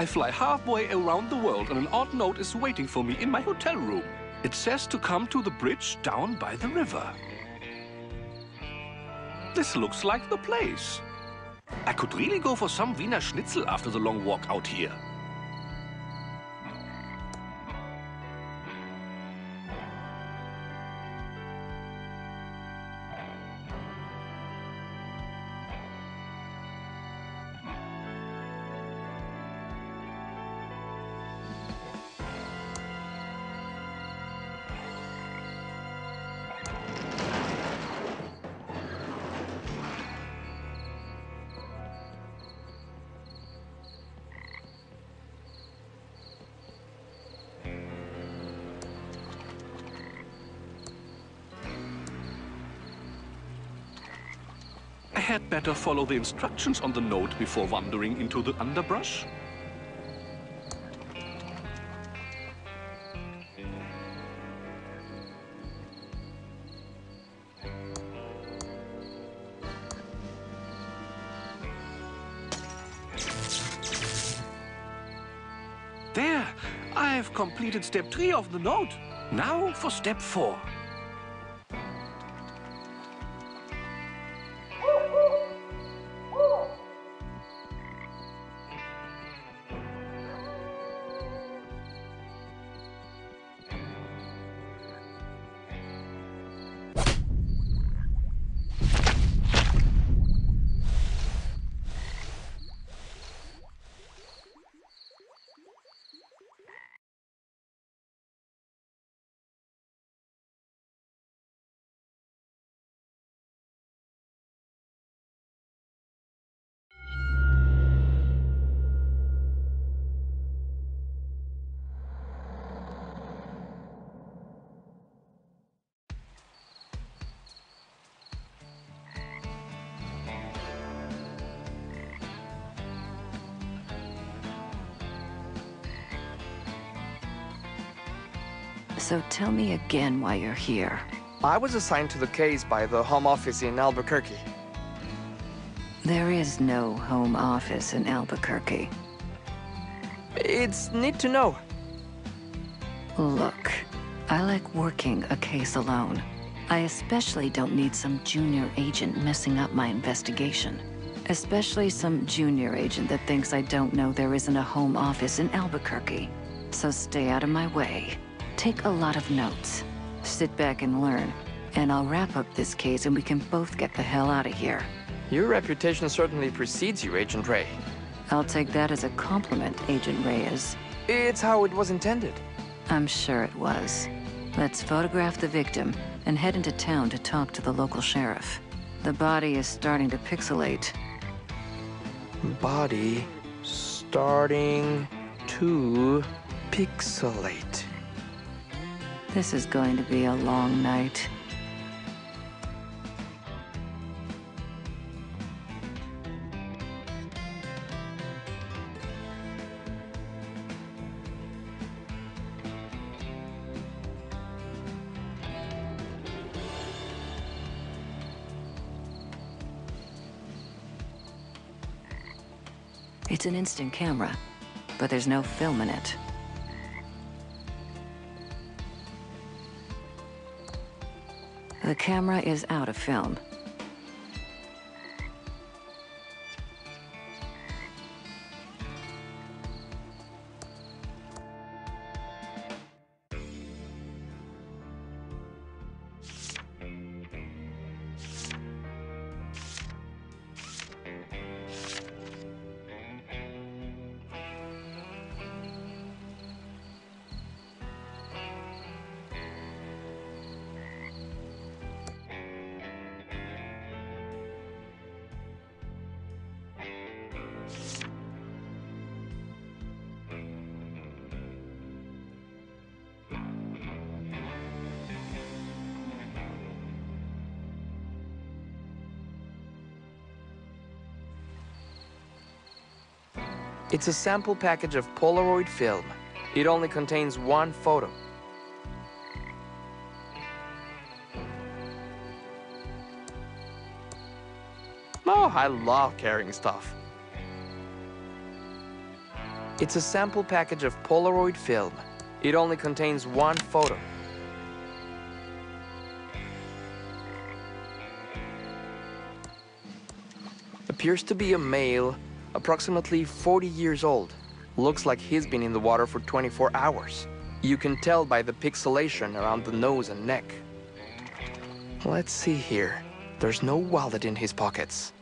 I fly halfway around the world and an odd note is waiting for me in my hotel room. It says to come to the bridge down by the river. This looks like the place. I could really go for some Wiener Schnitzel after the long walk out here. Had better follow the instructions on the note before wandering into the underbrush. There, I've completed step 3 of the note. Now for step 4. So tell me again why you're here. I was assigned to the case by the Home Office in Albuquerque. There is no Home Office in Albuquerque. It's need to know. Look, I like working a case alone. I especially don't need some junior agent messing up my investigation. Especially some junior agent that thinks I don't know there isn't a Home Office in Albuquerque. So stay out of my way. Take a lot of notes, sit back and learn, and I'll wrap up this case and we can both get the hell out of here. Your reputation certainly precedes you, Agent Ray. I'll take that as a compliment, Agent Reyes. It's how it was intended. I'm sure it was. Let's photograph the victim and head into town to talk to the local sheriff. The body is starting to pixelate. Body starting to pixelate. This is going to be a long night. It's an instant camera, but there's no film in it. The camera is out of film. It's a sample package of Polaroid film. It only contains one photo. Oh, I love carrying stuff. It's a sample package of Polaroid film. It only contains one photo. Appears to be a male, approximately 40 years old. Looks like he's been in the water for 24 hours. You can tell by the pixelation around the nose and neck. Let's see here. There's no wallet in his pockets.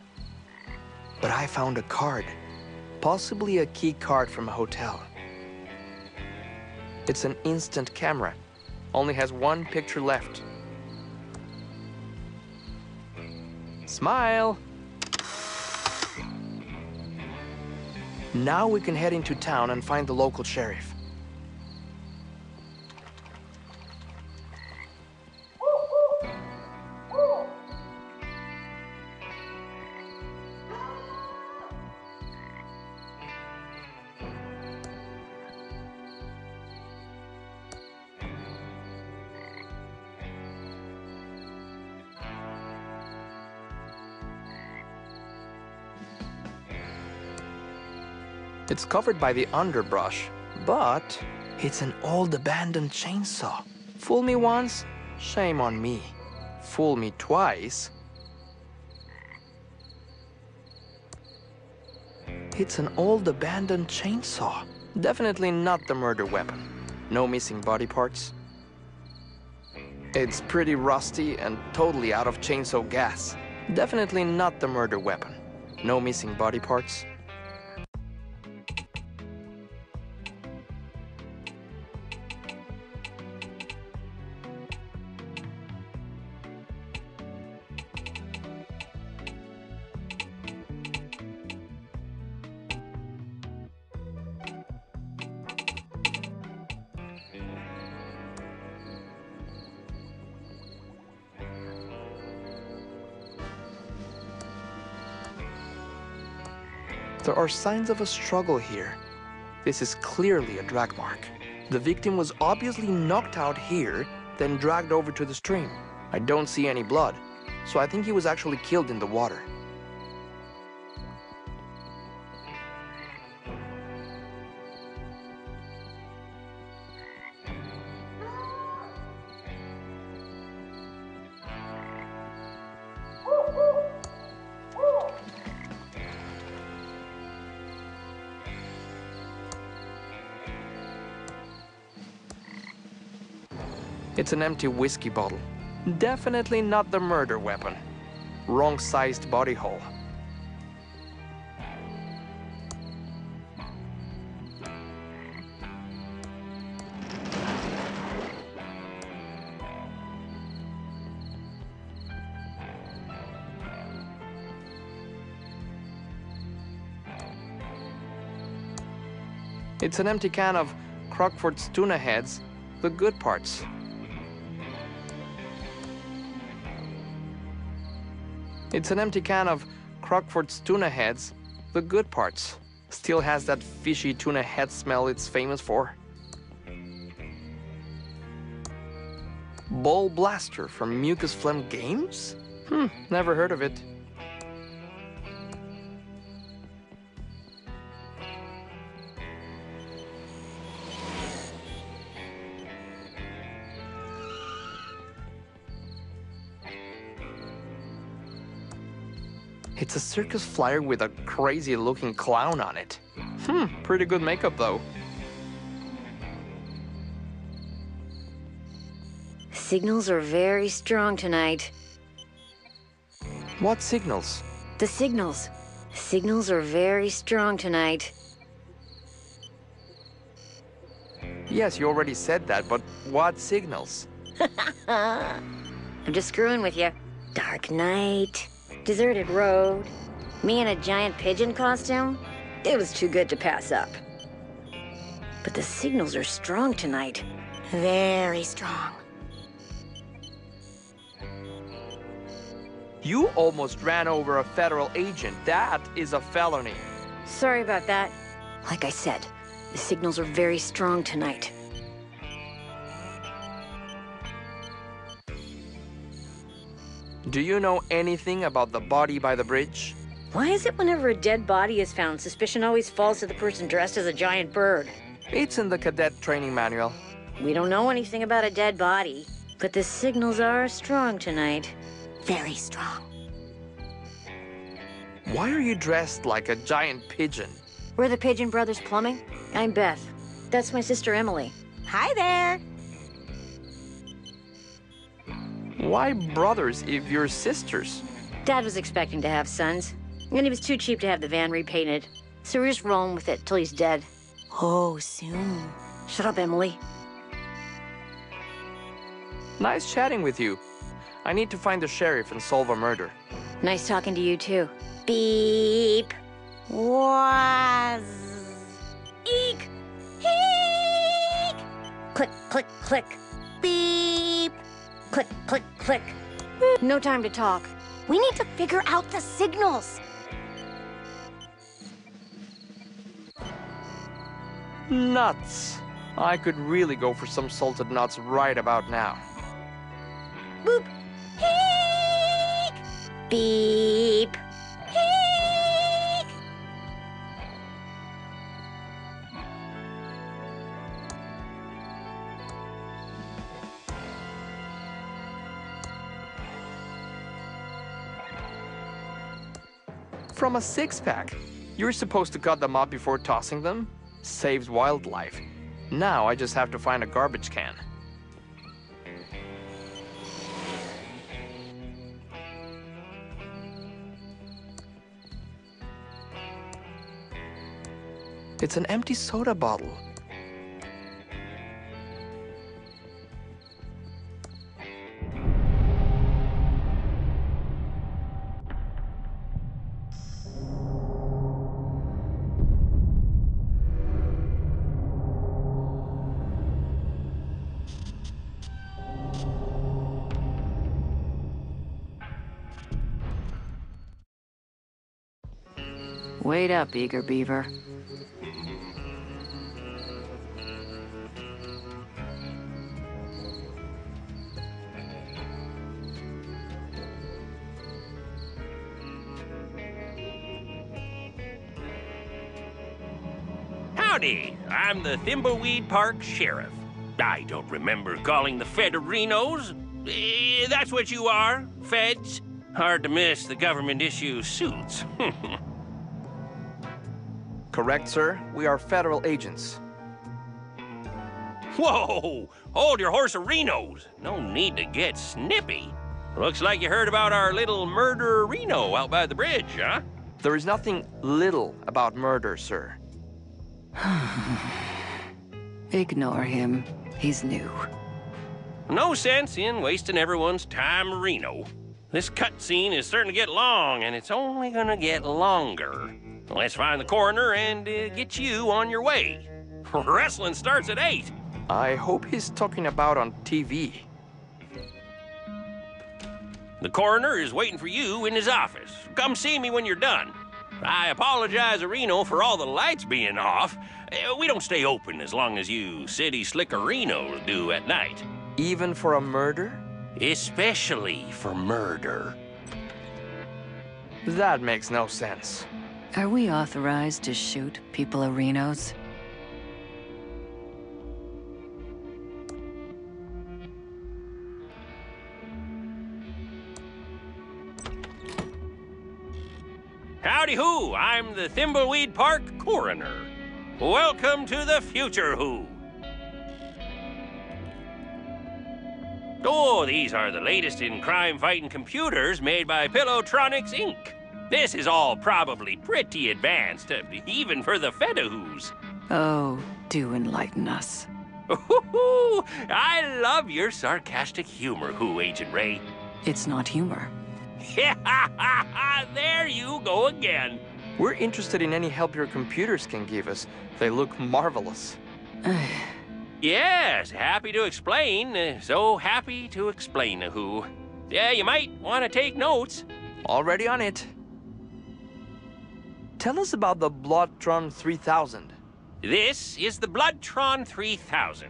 But I found a card. Possibly a key card from a hotel. It's an instant camera. Only has one picture left. Smile! Now we can head into town and find the local sheriff. It's covered by the underbrush, but it's an old abandoned chainsaw. Fool me once, shame on me. Fool me twice. It's an old abandoned chainsaw. Definitely not the murder weapon. No missing body parts. It's pretty rusty and totally out of chainsaw gas. Definitely not the murder weapon. No missing body parts. There are signs of a struggle here. This is clearly a drag mark. The victim was obviously knocked out here, then dragged over to the stream. I don't see any blood, so I think he was actually killed in the water. It's an empty whiskey bottle. Definitely not the murder weapon. Wrong-sized body hole. It's an empty can of Crockford's tuna heads, the good parts. It's an empty can of Crockford's tuna heads, the good parts. Still has that fishy tuna head smell it's famous for. Ball Blaster from Mucus Phlegm Games? Never heard of it. It's a circus flyer with a crazy-looking clown on it. Pretty good makeup, though. Signals are very strong tonight. What signals? The signals. Signals are very strong tonight. Yes, you already said that, but what signals? I'm just screwing with you. Dark night. Deserted road, me in a giant pigeon costume, it was too good to pass up. But the signals are strong tonight. Very strong. You almost ran over a federal agent. That is a felony. Sorry about that. Like I said, the signals are very strong tonight. Do you know anything about the body by the bridge? Why is it whenever a dead body is found, suspicion always falls to the person dressed as a giant bird? It's in the cadet training manual. We don't know anything about a dead body, but the signals are strong tonight. Very strong. Why are you dressed like a giant pigeon? We're the Pigeon Brothers Plumbing. I'm Beth. That's my sister Emily. Hi there! Why brothers if you're sisters? Dad was expecting to have sons. And he was too cheap to have the van repainted. So we're just rolling with it till he's dead. Oh, soon. Shut up, Emily. Nice chatting with you. I need to find the sheriff and solve a murder. Nice talking to you, too. Beep. Waz. Eek. Eek. Click, click, click. Beep. Click, click, click. No time to talk. We need to figure out the signals. Nuts. I could really go for some salted nuts right about now. Boop. Heek. Beep. Heek. From a six-pack. You're supposed to cut them up before tossing them. Saves wildlife. Now I just have to find a garbage can. It's an empty soda bottle. Wait up, eager beaver. Howdy! I'm the Thimbleweed Park Sheriff. I don't remember calling the Federinos. That's what you are, feds. Hard to miss the government issue suits. Correct, sir. We are federal agents. Whoa! Hold your horse-a-rinos. No need to get snippy. Looks like you heard about our little murder-rino out by the bridge, huh? There is nothing little about murder, sir. Ignore him. He's new. No sense in wasting everyone's time, Reno. This cutscene is certain to get long, and it's only gonna get longer. Let's find the coroner and get you on your way. Wrestling starts at 8. I hope he's talking about on TV. The coroner is waiting for you in his office. Come see me when you're done. I apologize, Reno, for all the lights being off. We don't stay open as long as you city slickerinos do at night. Even for a murder? Especially for murder. That makes no sense. Are we authorized to shoot people-a-rinos? Howdy who, I'm the Thimbleweed Park coroner. Welcome to the future who. Oh, these are the latest in crime-fighting computers made by Pillowtronics Inc. This is all probably pretty advanced, even for the Fedahoos. Oh, do enlighten us. Ooh, I love your sarcastic humor, Who, Agent Ray. It's not humor. There you go again. We're interested in any help your computers can give us. They look marvelous. Yes, happy to explain. So happy to explain, Who. Yeah, you might want to take notes. Already on it. Tell us about the Bloodtron 3000. This is the Bloodtron 3000.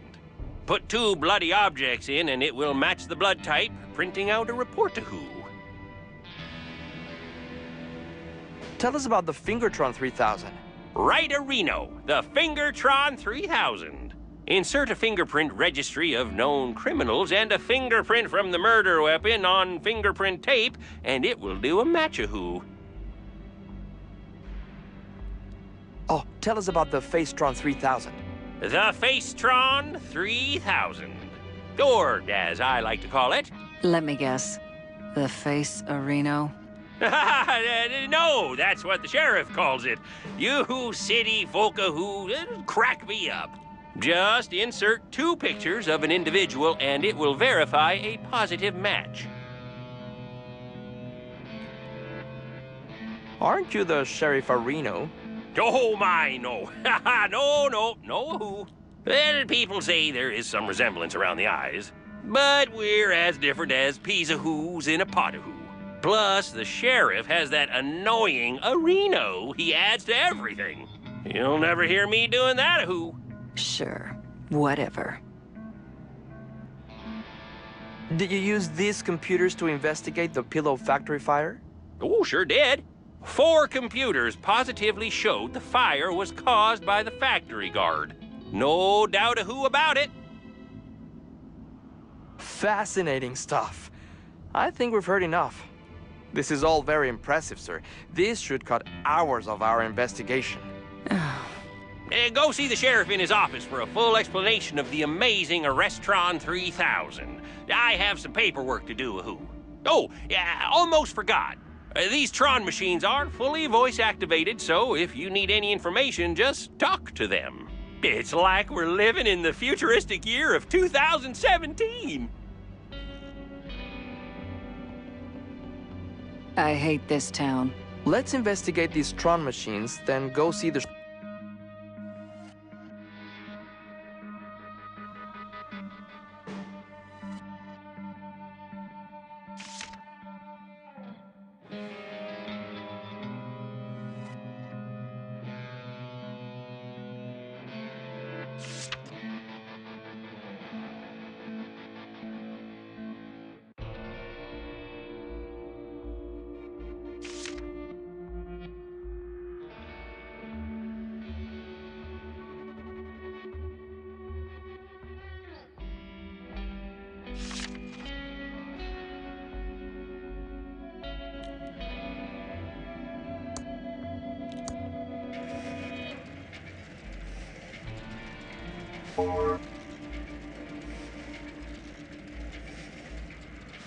Put two bloody objects in and it will match the blood type, printing out a report to Who. Tell us about the Fingertron 3000. Right, Reno, the Fingertron 3000. Insert a fingerprint registry of known criminals and a fingerprint from the murder weapon on fingerprint tape, and it will do a match-a-who. Oh, tell us about the Facetron 3000. The Facetron 3000. Or, as I like to call it... Let me guess. The Face Reno? No, that's what the sheriff calls it. You city folka who crack me up. Just insert two pictures of an individual and it will verify a positive match. Aren't you the Sheriff Reno? Oh my, no. No. Well, people say there is some resemblance around the eyes, but we're as different as peas a who's in a pot a who. Plus, the sheriff has that annoying Reno he adds to everything. You'll never hear me doing that a who. Sure, whatever. Did you use these computers to investigate the Pillow Factory fire? Oh, sure did. 4 computers positively showed the fire was caused by the factory guard. No doubt a who about it. Fascinating stuff. I think we've heard enough. This is all very impressive, sir. This should cut hours of our investigation. Go see the sheriff in his office for a full explanation of the amazing Arrestron 3000. I have some paperwork to do, who. Oh, yeah, almost forgot. These Tron machines are fully voice-activated, so if you need any information, just talk to them. It's like we're living in the futuristic year of 2017. I hate this town. Let's investigate these Tron machines, then go see the...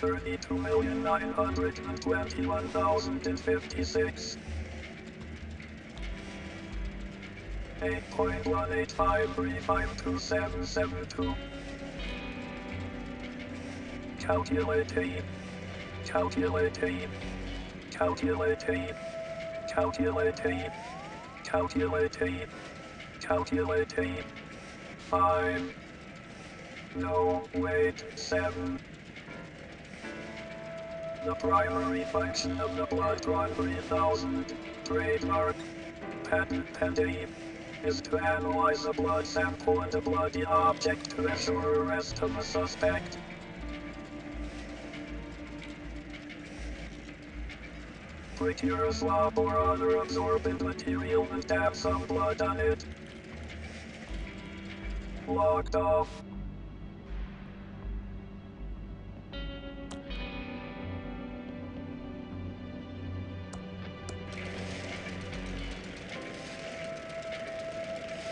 $32,921,056. 8.185352772. Calculate. 5. No, wait, 7. The primary function of the Bloodtron 3000 trademark patent pending is to analyze a blood sample and a bloody object to ensure arrest of a suspect. Procure a swab or other absorbent material and dab some blood on it. Locked off.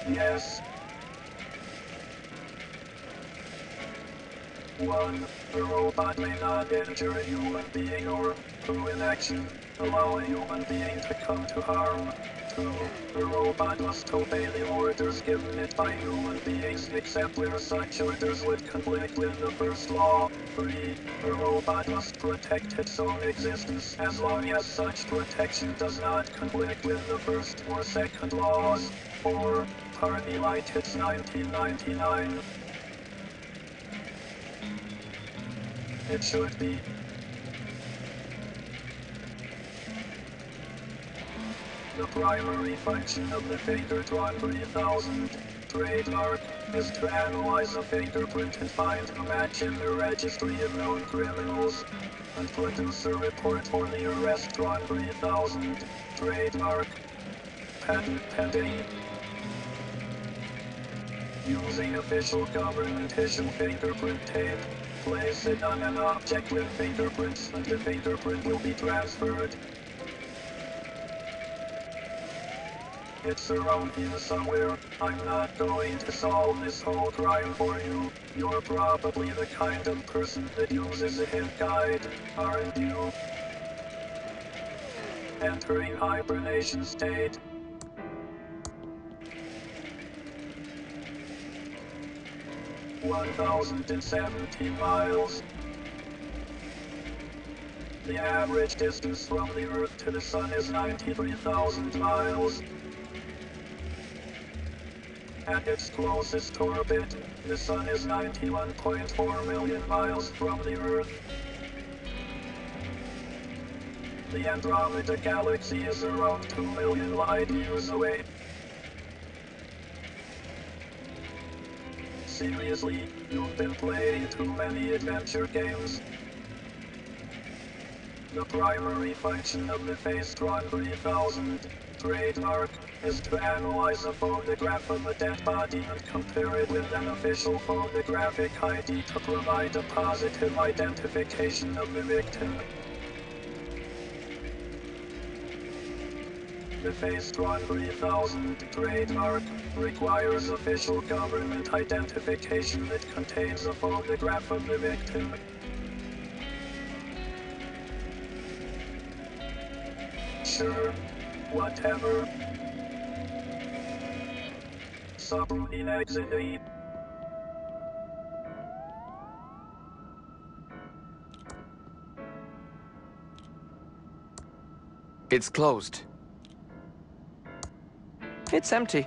Yes. 1. The robot may not injure a human being or, through inaction, allow a human being to come to harm. 2. The robot must obey the orders given it by human beings except where such orders would conflict with the first law. 3. The robot must protect its own existence as long as such protection does not conflict with the first or second laws. 4. Party Light Hits 1999. It should be. The primary function of the Fingertron 3000 trademark is to analyze a fingerprint and find the match in the registry of known criminals, and produce a report for the Arrestron 3000, trademark, patent pending. Using official government issue fingerprint tape, place it on an object with fingerprints and the fingerprint will be transferred. It's around here somewhere. I'm not going to solve this whole crime for you. You're probably the kind of person that uses a hint guide, aren't you? Entering hibernation state. $1,070 miles. The average distance from the Earth to the Sun is 93,000 miles. At its closest orbit, the Sun is 91.4 million miles from the Earth. The Andromeda Galaxy is around 2 million light years away. Seriously, you've been playing too many adventure games. The primary function of the Facetron 3000, trademark, is to analyze a photograph of a dead body and compare it with an official photographic ID to provide a positive identification of the victim. The Facetron 3000 trademark requires official government identification that contains a photograph of the victim. Sure, whatever. Subroutine exit E. It's closed. It's empty.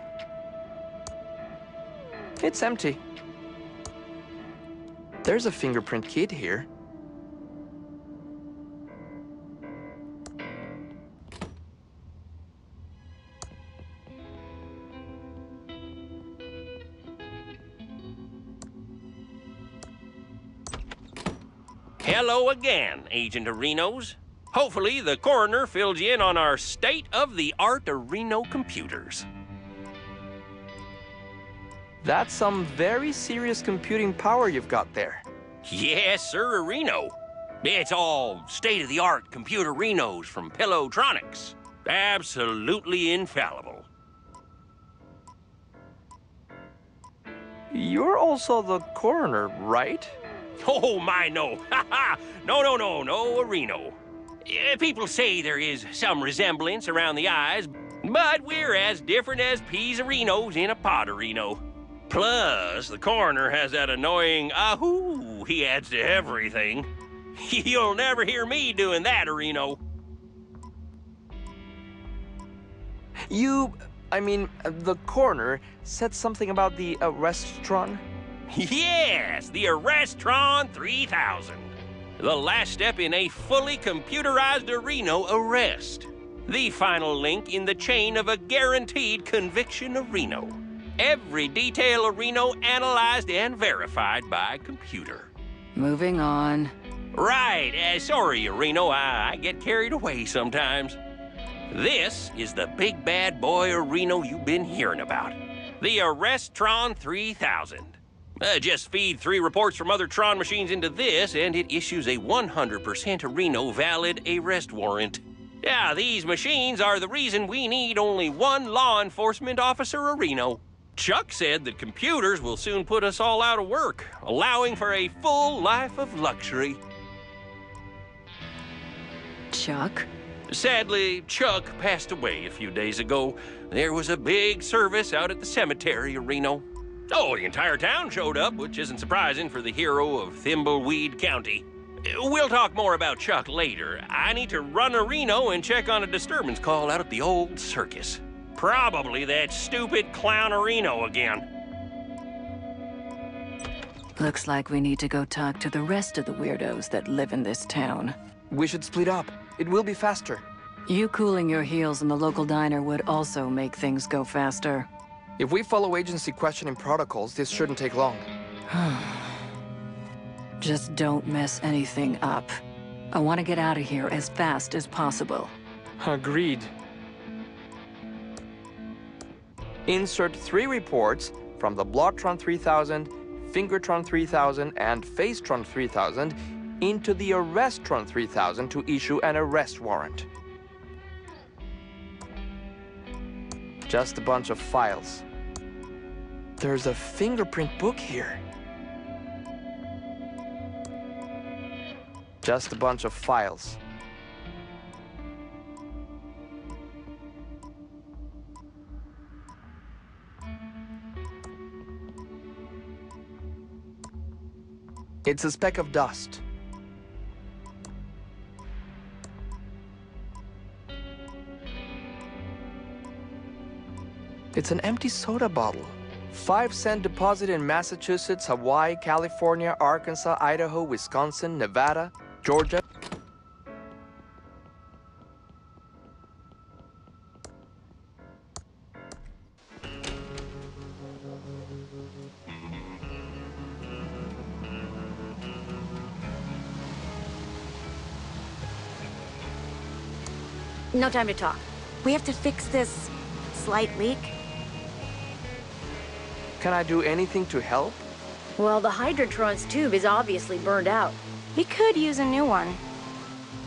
It's empty. There's a fingerprint kit here. Hello again, Agent Arenos. Hopefully the coroner fills you in on our state-of-the-art Areno computers. That's some very serious computing power you've got there. Yes, sir, Areno. It's all state-of-the-art computer Arenos from Pillowtronics. Absolutely infallible. You're also the coroner, right? Oh, my, no. Ha, ha! No, Areno. People say there is some resemblance around the eyes, but we're as different as peas Arenos in a pod Areno. Plus, the coroner has that annoying ahoo he adds to everything. You'll never hear me doing that, Areno. The coroner said something about the Arrestron? Yes, the Arrestron 3000. The last step in a fully computerized Areno arrest. The final link in the chain of a guaranteed conviction Areno. Every detail Areno analyzed and verified by computer. Moving on. Right. Sorry, Areno. I get carried away sometimes. This is the big bad boy Areno you've been hearing about. The Arrestron 3000. Just feed 3 reports from other Tron machines into this, and it issues a 100% Areno valid arrest warrant. Yeah, these machines are the reason we need only 1 law enforcement officer Areno. Chuck said that computers will soon put us all out of work, allowing for a full life of luxury. Chuck? Sadly, Chuck passed away a few days ago. There was a big service out at the cemetery, Areno. Oh, the entire town showed up, which isn't surprising for the hero of Thimbleweed County. We'll talk more about Chuck later. I need to run Areno and check on a disturbance call out at the old circus. Probably that stupid clown Areno again. Looks like we need to go talk to the rest of the weirdos that live in this town. We should split up. It will be faster. You cooling your heels in the local diner would also make things go faster. If we follow agency questioning protocols, this shouldn't take long. Just don't mess anything up. I want to get out of here as fast as possible. Agreed. Insert 3 reports from the Bloodtron 3000, Fingertron 3000, and Facetron 3000 into the Arrestron 3000 to issue an arrest warrant. Just a bunch of files. There's a fingerprint book here. Just a bunch of files. It's a speck of dust. It's an empty soda bottle. 5-cent deposit in Massachusetts, Hawaii, California, Arkansas, Idaho, Wisconsin, Nevada, Georgia. No time to talk. We have to fix this slight leak. Can I do anything to help? Well, the Hydrotron's tube is obviously burned out. We could use a new one.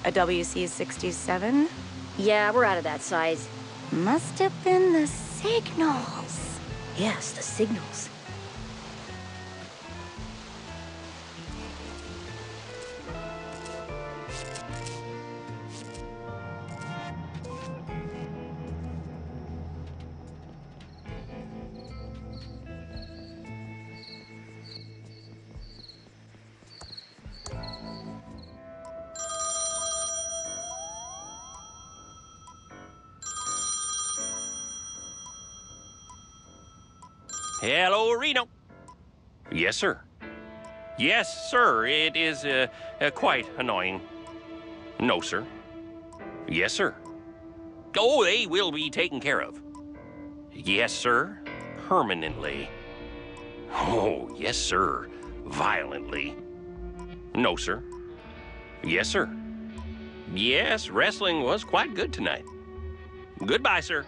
A WC-67? Yeah, we're out of that size. Must have been the signals. Yes, the signals. Hello, Reno. Yes, sir. Yes, sir. It is quite annoying. No, sir. Yes, sir. Oh, they will be taken care of. Yes, sir. Permanently. Oh, yes, sir. Violently. No, sir. Yes, sir. Yes, wrestling was quite good tonight. Goodbye, sir.